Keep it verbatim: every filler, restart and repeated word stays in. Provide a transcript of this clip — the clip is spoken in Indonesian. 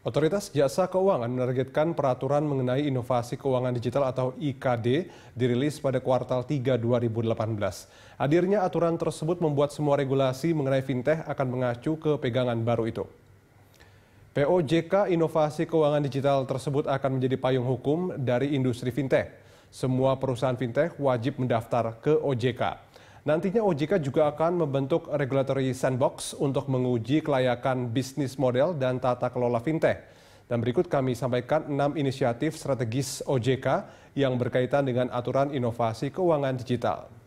Otoritas Jasa Keuangan menargetkan peraturan mengenai inovasi keuangan digital atau I K D dirilis pada kuartal tiga dua ribu delapan belas. Hadirnya aturan tersebut membuat semua regulasi mengenai fintech akan mengacu ke pegangan baru itu. P O J K Inovasi Keuangan Digital tersebut akan menjadi payung hukum dari industri fintech. Semua perusahaan fintech wajib mendaftar ke O J K. Nantinya O J K juga akan membentuk regulatory sandbox untuk menguji kelayakan bisnis model dan tata kelola fintech. Dan berikut kami sampaikan enam inisiatif strategis O J K yang berkaitan dengan aturan inovasi keuangan digital.